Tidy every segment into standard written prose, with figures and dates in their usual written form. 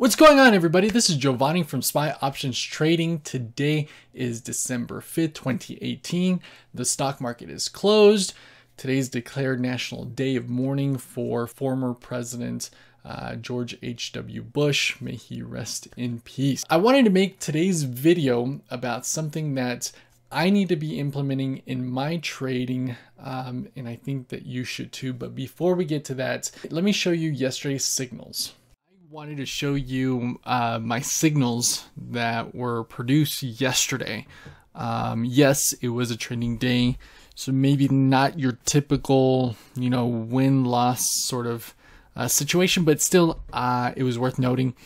What's going on, everybody? This is Giovanni from Spy Options Trading. Today is December 5th, 2018. The stock market is closed. Today's declared National Day of Mourning for former President George H.W. Bush. May he rest in peace. I wanted to make today's video about something that I need to be implementing in my trading, and I think that you should too. But before we get to that, let me show you yesterday's signals. Wanted to show you my signals that were produced yesterday. Yes, it was a trading day, so maybe not your typical, you know, win-loss sort of situation, but still it was worth noting.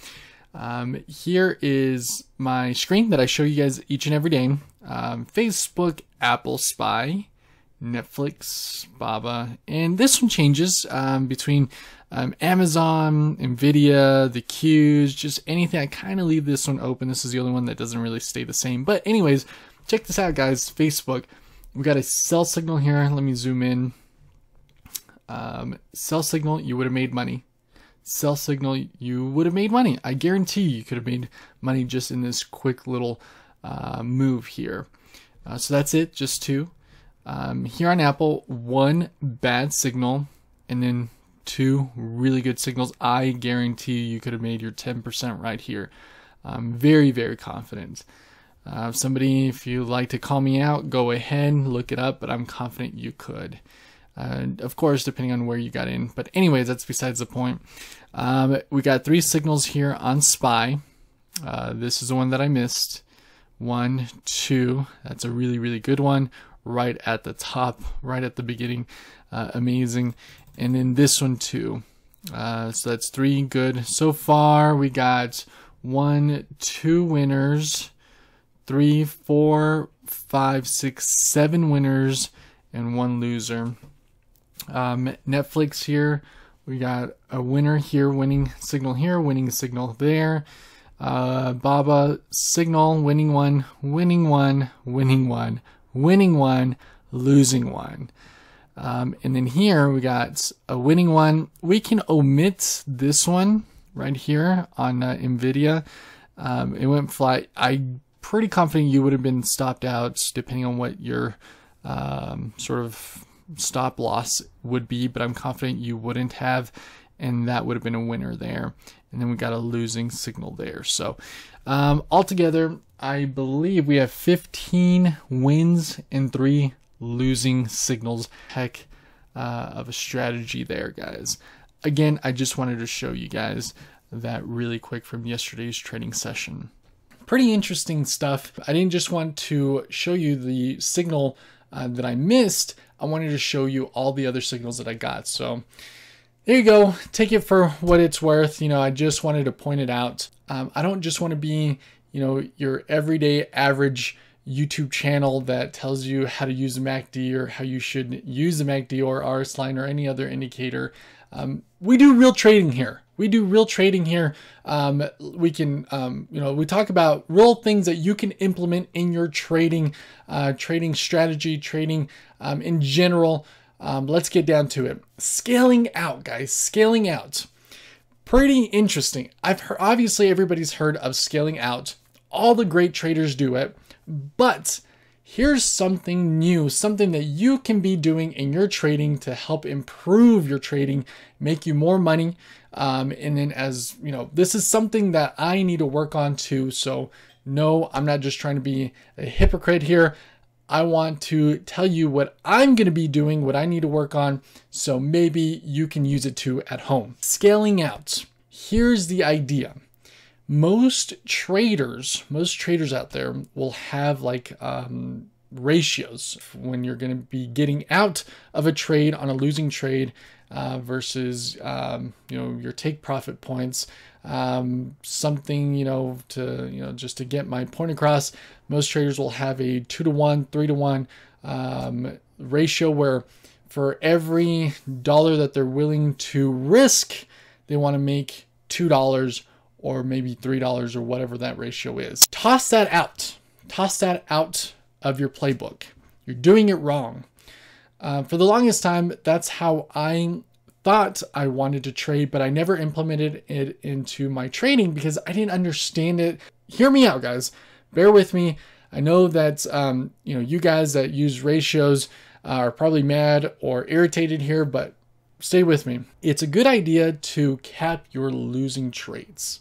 Here is my screen that I show you guys each and every day. Facebook, Apple, Spy, Netflix, Baba, and this one changes between Amazon, Nvidia, the Qs, just anything. I kind of leave this one open. This is the only one that doesn't really stay the same. But anyways, check this out, guys. Facebook, we got a sell signal here. Let me zoom in. Sell signal, you would have made money. Sell signal, you would have made money. I guarantee you could have made money just in this quick little move here. So that's it, just two. Here on Apple, one bad signal and then two really good signals. I guarantee you could have made your 10% right here. I'm very, very confident. Somebody, if you like to call me out, go ahead, look it up, but I'm confident you could. Of course, depending on where you got in. But anyways, that's besides the point. We got three signals here on SPY. This is the one that I missed. One, two, that's a really, really good one. Right at the top, right at the beginning, amazing. And then this one too, so that's three good. So far we got 1, 2 winners, 3, 4, 5, 6, 7 winners, and one loser. Netflix here, we got a winner here, winning signal there. Baba, signal, winning one, losing one. And then here we got a winning one. We can omit this one right here on Nvidia. It went flat. I'm pretty confident you would have been stopped out depending on what your sort of stop loss would be, but I'm confident you wouldn't have, and that would have been a winner there. And then we got a losing signal there. So altogether, I believe we have 15 wins and 3 losing signals. Heck of a strategy there, guys. Again, I just wanted to show you guys that really quick from yesterday's trading session. Pretty interesting stuff. I didn't just want to show you the signal that I missed. I wanted to show you all the other signals that I got. So there you go. Take it for what it's worth. You know, I just wanted to point it out. I don't just want to be, you know, your everyday average YouTube channel that tells you how to use the MACD or how you should use the MACD or RS line or any other indicator. We do real trading here. We do real trading here. We can, you know, we talk about real things that you can implement in your trading, trading strategy, trading in general. Let's get down to it. Scaling out, guys, scaling out. Pretty interesting. I've heard, obviously everybody's heard of scaling out. All the great traders do it, but here's something new, something that you can be doing in your trading to help improve your trading, make you more money. And then, as you know, this is something that I need to work on too. So no, I'm not just trying to be a hypocrite here. I want to tell you what I'm going to be doing, what I need to work on, so maybe you can use it too at home. Scaling out. Here's the idea. Most traders out there will have like ratios when you're going to be getting out of a trade on a losing trade versus, you know, your take profit points, something, you know, to, you know, just to get my point across. Most traders will have a 2-to-1, 3-to-1 ratio where for every dollar that they're willing to risk, they want to make $2 or maybe $3 or whatever that ratio is. Toss that out. Toss that out of your playbook. You're doing it wrong. For the longest time, that's how I thought I wanted to trade, but I never implemented it into my trading because I didn't understand it. Hear me out, guys. Bear with me. I know that you know, you guys that use ratios are probably mad or irritated here, but stay with me. It's a good idea to cap your losing trades.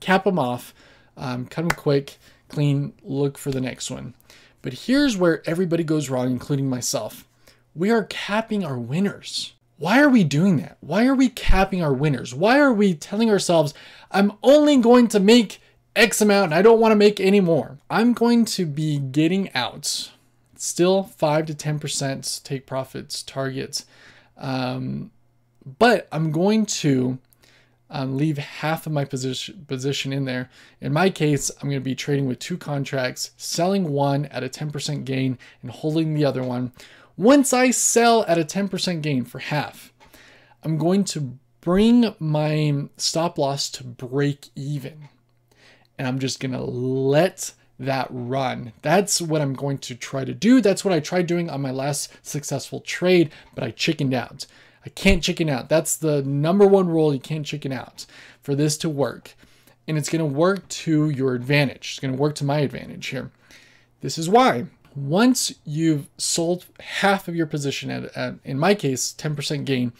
Cap them off, cut them quick, clean, look for the next one. But here's where everybody goes wrong, including myself. We are capping our winners. Why are we doing that? Why are we capping our winners? Why are we telling ourselves, I'm only going to make X amount and I don't want to make any more? I'm going to be getting out. Still 5 to 10% take profits target. But I'm going to leave half of my position in there. In my case, I'm going to be trading with two contracts, selling one at a 10% gain and holding the other one. Once I sell at a 10% gain for half, I'm going to bring my stop loss to break even. And I'm just going to let that run. That's what I'm going to try to do. That's what I tried doing on my last successful trade, but I chickened out. I can't chicken out. That's the number one rule. You can't chicken out for this to work. And it's going to work to your advantage. It's going to work to my advantage here. This is why. Once you've sold half of your position at in my case, 10% gain,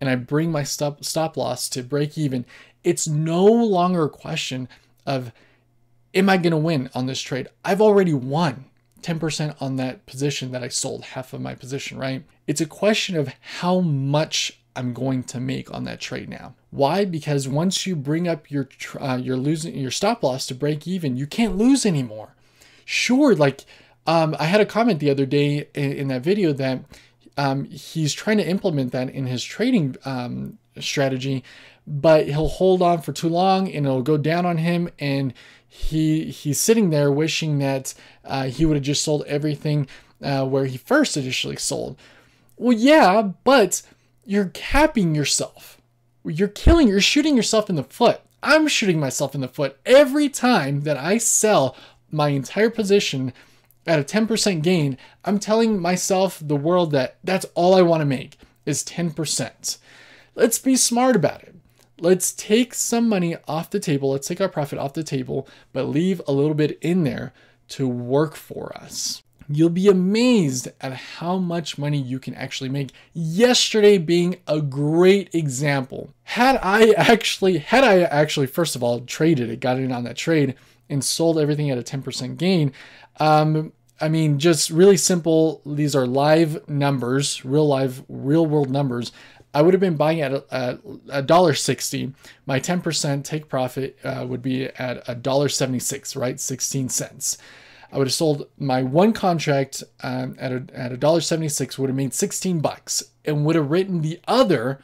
and I bring my stop loss to break even, it's no longer a question of, am I going to win on this trade? I've already won 10% on that position that I sold half of my position, right? It's a question of how much I'm going to make on that trade now. Why? Because once you bring up your stop loss to break even, you can't lose anymore. Sure, like I had a comment the other day in that video that he's trying to implement that in his trading strategy, but he'll hold on for too long and it'll go down on him, and he's sitting there wishing that he would have just sold everything where he first initially sold. Well, yeah, but you're capping yourself. You're shooting yourself in the foot. I'm shooting myself in the foot every time that I sell my entire position at a 10% gain. I'm telling myself, the world, that that's all I want to make is 10%. Let's be smart about it. Let's take some money off the table. Let's take our profit off the table, but leave a little bit in there to work for us. You'll be amazed at how much money you can actually make. Yesterday being a great example. Had I actually, first of all, traded it, got in on that trade and sold everything at a 10% gain, I mean, just really simple. These are live numbers, real world numbers. I would have been buying at $1.60. My 10% take profit would be at $1.76, right? 16 cents. I would have sold my one contract at $1.76, would have made 16 bucks, and would have written the other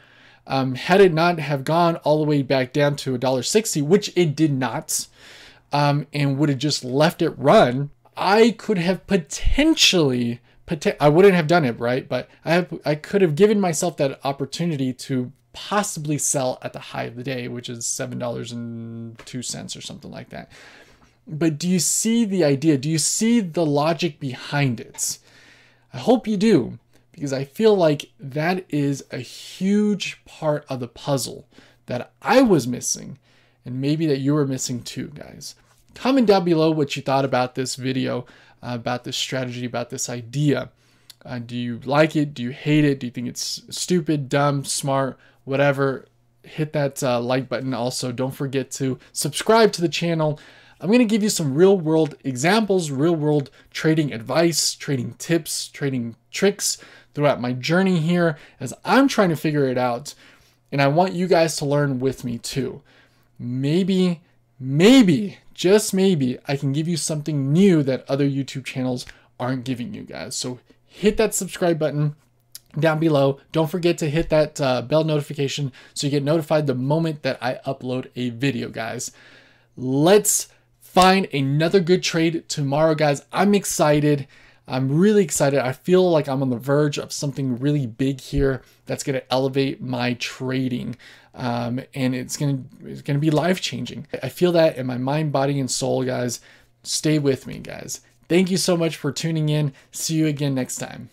had it not have gone all the way back down to $1.60, which it did not, and would have just left it run. I could have potentially, I wouldn't have done it, right? But I could have given myself that opportunity to possibly sell at the high of the day, which is $7.02 or something like that. But do you see the idea? Do you see the logic behind it? I hope you do, because I feel like that is a huge part of the puzzle that I was missing, and maybe that you were missing too, guys. Comment down below what you thought about this video, about this strategy, about this idea. Do you like it? Do you hate it? Do you think it's stupid, dumb, smart, whatever? Hit that like button. Also, don't forget to subscribe to the channel. I'm going to give you some real world examples, real world trading advice, trading tips, trading tricks throughout my journey here as I'm trying to figure it out. And I want you guys to learn with me too. Maybe, just maybe, I can give you something new that other YouTube channels aren't giving you guys. So hit that subscribe button down below. Don't forget to hit that bell notification so you get notified the moment that I upload a video, guys. Let's find another good trade tomorrow, guys. I'm excited. I'm really excited. I feel like I'm on the verge of something really big here that's going to elevate my trading. And it's going to be life-changing. I feel that in my mind, body, and soul, guys. Stay with me, guys. Thank you so much for tuning in. See you again next time.